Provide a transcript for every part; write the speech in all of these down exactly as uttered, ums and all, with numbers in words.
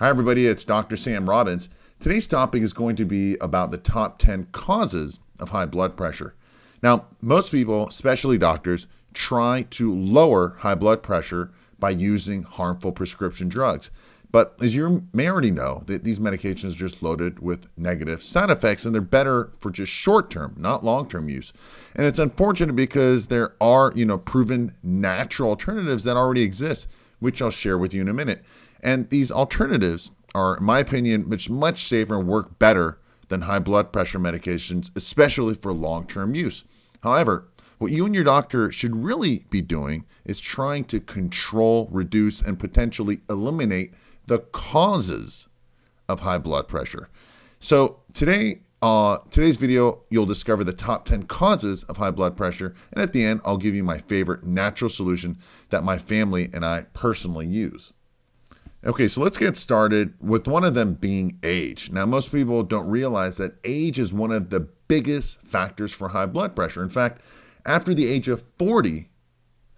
Hi everybody, it's Doctor Sam Robbins. Today's topic is going to be about the top ten causes of high blood pressure. Now, most people, especially doctors, try to lower high blood pressure by using harmful prescription drugs. But as you may already know, that these medications are just loaded with negative side effects, and they're better for just short-term, not long-term use. And it's unfortunate because there are, you know, proven natural alternatives that already exist, which I'll share with you in a minute. And these alternatives are, in my opinion, much, much safer and work better than high blood pressure medications, especially for long-term use. However, what you and your doctor should really be doing is trying to control, reduce, and potentially eliminate the causes of high blood pressure. So today, uh, today's video, you'll discover the top ten causes of high blood pressure. And at the end, I'll give you my favorite natural solution that my family and I personally use. Okay, so let's get started with one of them being age. Now, most people don't realize that age is one of the biggest factors for high blood pressure. In fact, after the age of forty,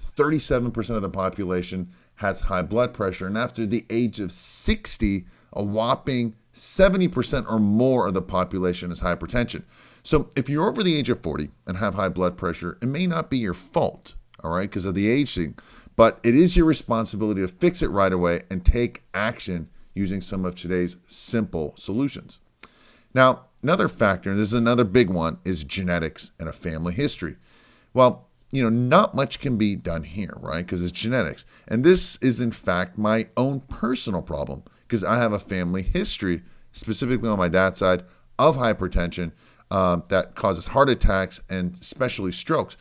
thirty-seven percent of the population has high blood pressure. And after the age of sixty, a whopping seventy percent or more of the population is hypertension. So if you're over the age of forty and have high blood pressure, it may not be your fault, all right, because of the age thing. But it is your responsibility to fix it right away and take action using some of today's simple solutions. Now, another factor, and this is another big one, is genetics and a family history. Well, you know, not much can be done here, right? Because it's genetics. And this is, in fact, my own personal problem because I have a family history, specifically on my dad's side, of hypertension uh, that causes heart attacks and especially strokes.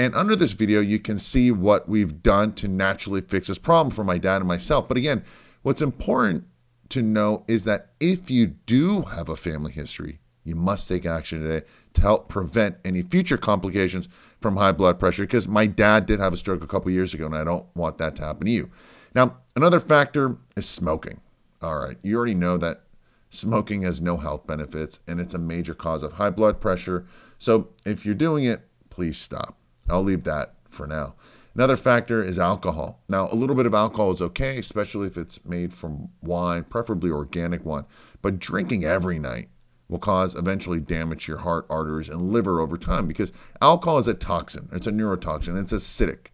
And under this video, you can see what we've done to naturally fix this problem for my dad and myself. But again, what's important to know is that if you do have a family history, you must take action today to help prevent any future complications from high blood pressure, because my dad did have a stroke a couple years ago, and I don't want that to happen to you. Now, another factor is smoking. All right, you already know that smoking has no health benefits, and it's a major cause of high blood pressure. So if you're doing it, please stop. I'll leave that for now. Another factor is alcohol. Now, a little bit of alcohol is okay, especially if it's made from wine, preferably organic wine. But drinking every night will cause eventually damage to your heart, arteries, and liver over time, because alcohol is a toxin. It's a neurotoxin. It's acidic.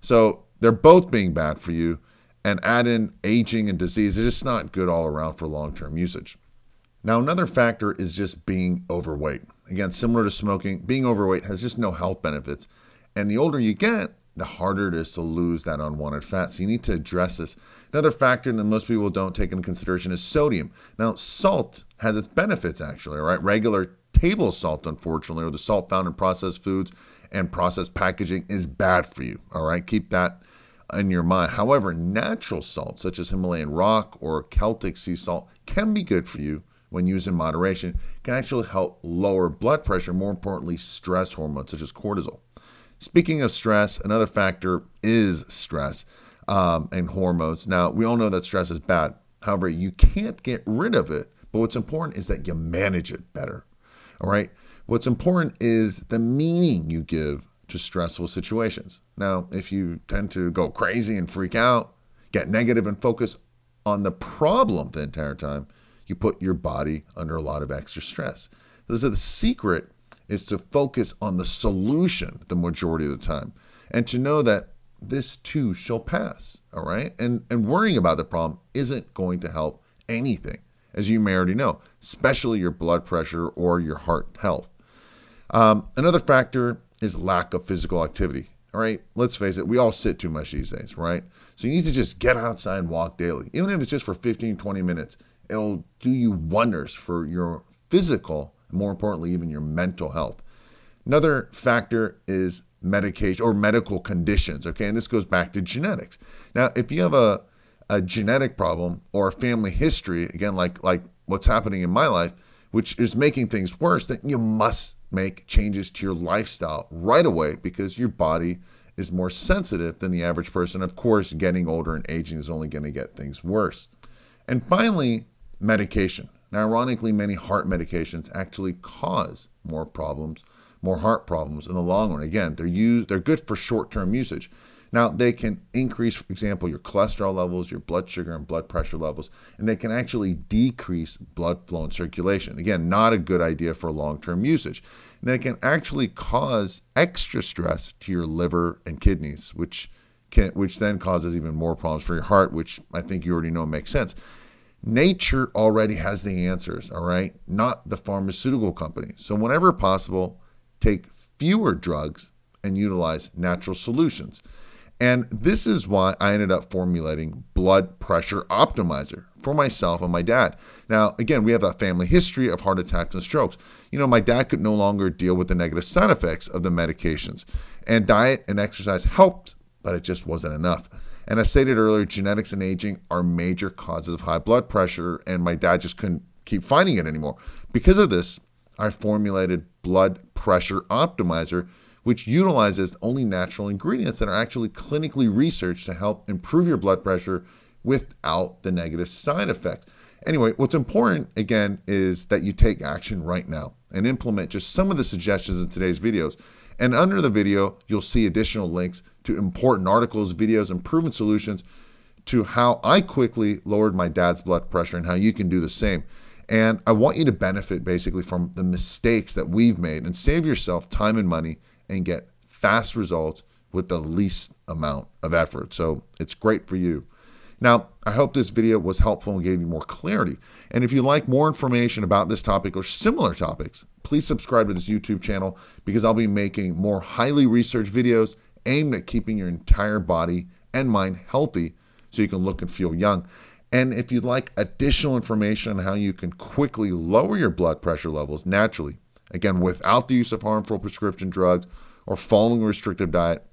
So they're both being bad for you. And add in aging and disease. It's just not good all around for long-term usage. Now, another factor is just being overweight. Again, similar to smoking, being overweight has just no health benefits. And the older you get, the harder it is to lose that unwanted fat. So you need to address this. Another factor that most people don't take into consideration is sodium. Now, salt has its benefits, actually, right? Regular table salt, unfortunately, or the salt found in processed foods and processed packaging is bad for you, all right? Keep that in your mind. However, natural salt, such as Himalayan rock or Celtic sea salt, can be good for you when used in moderation. It can actually help lower blood pressure, more importantly, stress hormones, such as cortisol. Speaking of stress, another factor is stress um, and hormones. Now, we all know that stress is bad. However, you can't get rid of it, but what's important is that you manage it better, all right? What's important is the meaning you give to stressful situations. Now, if you tend to go crazy and freak out, get negative and focus on the problem the entire time, you put your body under a lot of extra stress. Those are the secret is to focus on the solution the majority of the time, and to know that this too shall pass, all right? And, and worrying about the problem isn't going to help anything, as you may already know, especially your blood pressure or your heart health. Um, another factor is lack of physical activity, all right? Let's face it, we all sit too much these days, right? So you need to just get outside and walk daily. Even if it's just for fifteen, twenty minutes, it'll do you wonders for your physical, more importantly, even your mental health. Another factor is medication or medical conditions, okay? And this goes back to genetics. Now, if you have a, a genetic problem or a family history, again, like, like what's happening in my life, which is making things worse, then you must make changes to your lifestyle right away, because your body is more sensitive than the average person. Of course, getting older and aging is only going to get things worse. And finally, medication. Now, ironically, many heart medications actually cause more problems, more heart problems in the long run. Again, they're used, they're good for short-term usage. Now, they can increase, for example, your cholesterol levels, your blood sugar and blood pressure levels, and they can actually decrease blood flow and circulation. Again, not a good idea for long-term usage. And they can actually cause extra stress to your liver and kidneys, which can, which then causes even more problems for your heart, which I think you already know makes sense. Nature already has the answers, all right? Not the pharmaceutical company. So whenever possible, take fewer drugs and utilize natural solutions. And this is why I ended up formulating Blood Pressure Optimizer for myself and my dad. Now, again, we have that family history of heart attacks and strokes. You know, my dad could no longer deal with the negative side effects of the medications. And diet and exercise helped, but it just wasn't enough. And as stated earlier, genetics and aging are major causes of high blood pressure, and my dad just couldn't keep finding it anymore. Because of this, I formulated Blood Pressure Optimizer, which utilizes only natural ingredients that are actually clinically researched to help improve your blood pressure without the negative side effects. Anyway, what's important, again, is that you take action right now and implement just some of the suggestions in today's videos. And under the video, you'll see additional links to important articles, videos, and proven solutions to how I quickly lowered my dad's blood pressure and how you can do the same. And I want you to benefit basically from the mistakes that we've made and save yourself time and money and get fast results with the least amount of effort. So it's great for you. Now, I hope this video was helpful and gave you more clarity. And if you'd like more information about this topic or similar topics, please subscribe to this YouTube channel, because I'll be making more highly researched videos aimed at keeping your entire body and mind healthy so you can look and feel young. And if you'd like additional information on how you can quickly lower your blood pressure levels naturally, again, without the use of harmful prescription drugs or following a restrictive diet,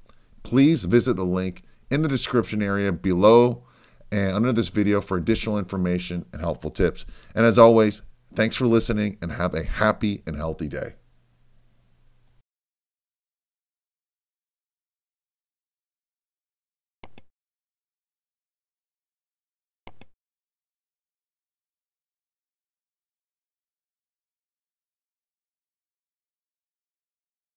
please visit the link in the description area below and under this video for additional information and helpful tips. And as always, thanks for listening and have a happy and healthy day.